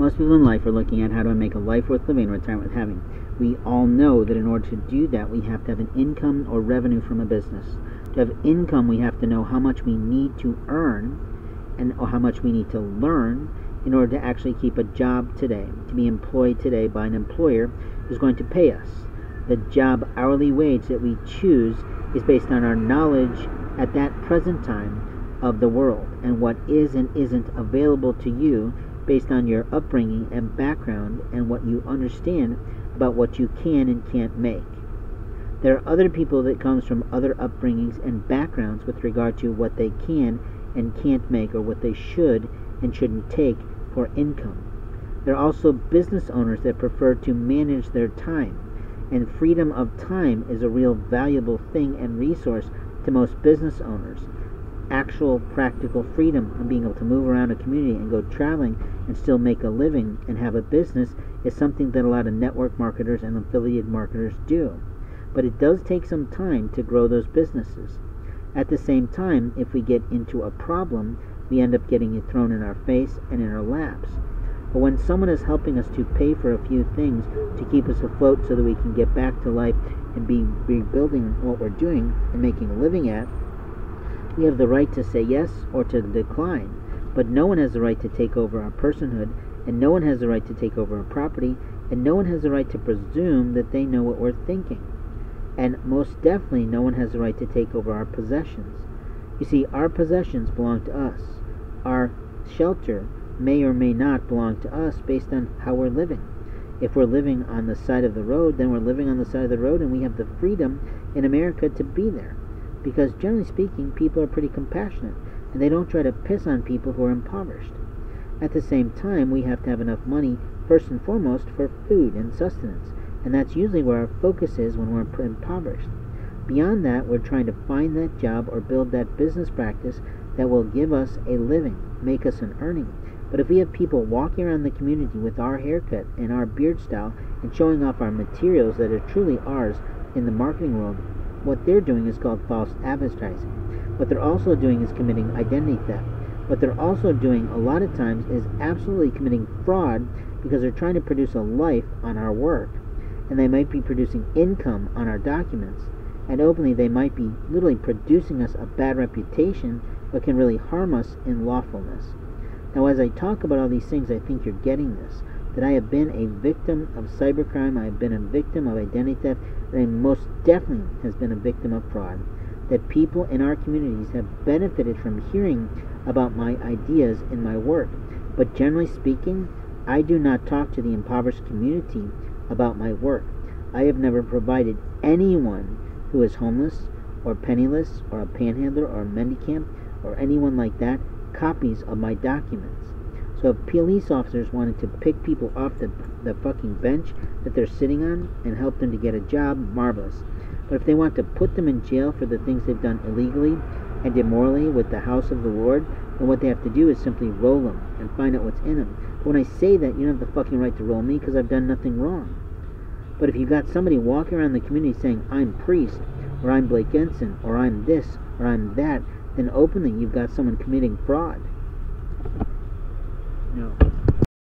Most people in life are looking at how do I make a life worth living in retirement with having. We all know that in order to do that, we have to have an income or revenue from a business. To have income, we have to know how much we need to earn and or how much we need to learn in order to actually keep a job today. To be employed today by an employer who's going to pay us. The job hourly wage that we choose is based on our knowledge at that present time of the world and what is and isn't available to you based on your upbringing and background and what you understand about what you can and can't make. There are other people that comes from other upbringings and backgrounds with regard to what they can and can't make or what they should and shouldn't take for income. There are also business owners that prefer to manage their time, and freedom of time is a real valuable thing and resource to most business owners. Actual practical freedom and being able to move around a community and go traveling and still make a living and have a business is something that a lot of network marketers and affiliate marketers do. But it does take some time to grow those businesses. At the same time, if we get into a problem, we end up getting it thrown in our face and in our laps. But when someone is helping us to pay for a few things to keep us afloat so that we can get back to life and be rebuilding what we're doing and making a living at, we have the right to say yes or to decline, but no one has the right to take over our personhood, and no one has the right to take over our property, and no one has the right to presume that they know what we're thinking. And most definitely, no one has the right to take over our possessions. You see, our possessions belong to us. Our shelter may or may not belong to us based on how we're living. If we're living on the side of the road, then we're living on the side of the road, and we have the freedom in America to be there. Because generally speaking, people are pretty compassionate, and they don't try to piss on people who are impoverished. At the same time, we have to have enough money, first and foremost, for food and sustenance, and that's usually where our focus is when we're impoverished. Beyond that, we're trying to find that job or build that business practice that will give us a living, make us an earning. But if we have people walking around the community with our haircut and our beard style and showing off our materials that are truly ours in the marketing world, what they're doing is called false advertising. What they're also doing is committing identity theft. What they're also doing a lot of times is absolutely committing fraud, because they're trying to produce a life on our work. And they might be producing income on our documents. And openly, they might be literally producing us a bad reputation, but can really harm us in lawfulness. Now, as I talk about all these things, I think you're getting this. That I have been a victim of cybercrime, I have been a victim of identity theft, and I most definitely has been a victim of fraud. That people in our communities have benefited from hearing about my ideas in my work. But generally speaking, I do not talk to the impoverished community about my work. I have never provided anyone who is homeless or penniless or a panhandler or a mendicant or anyone like that copies of my documents. So if police officers wanted to pick people off the fucking bench that they're sitting on and help them to get a job, marvelous. But if they want to put them in jail for the things they've done illegally and immorally with the house of the Lord, then what they have to do is simply roll them and find out what's in them. But when I say that, you don't have the fucking right to roll me because I've done nothing wrong. But if you've got somebody walking around the community saying, I'm priest, or I'm Blake Ensign, or I'm this, or I'm that, then openly you've got someone committing fraud. No.